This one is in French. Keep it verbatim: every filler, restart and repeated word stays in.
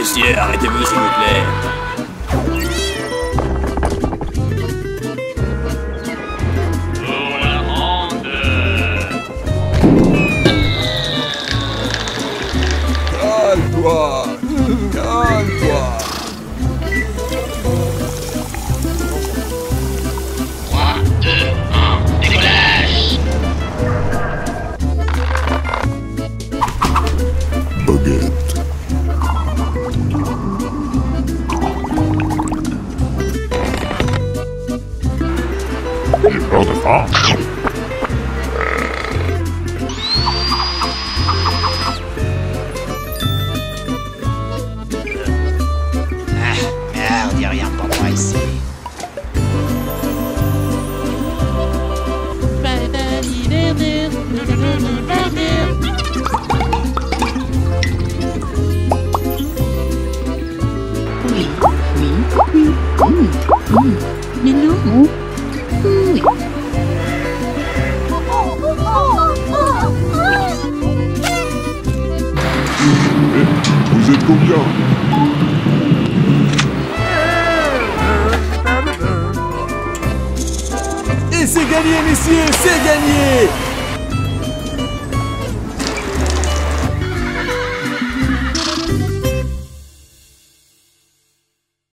fessiers, arrêtez-vous s'il vous plaît. Calme-toi, calme-toi. trois, deux, un, décollage. Baguette. J'ai peur de ça. Vous êtes combien? Et c'est gagné, messieurs, c'est gagné!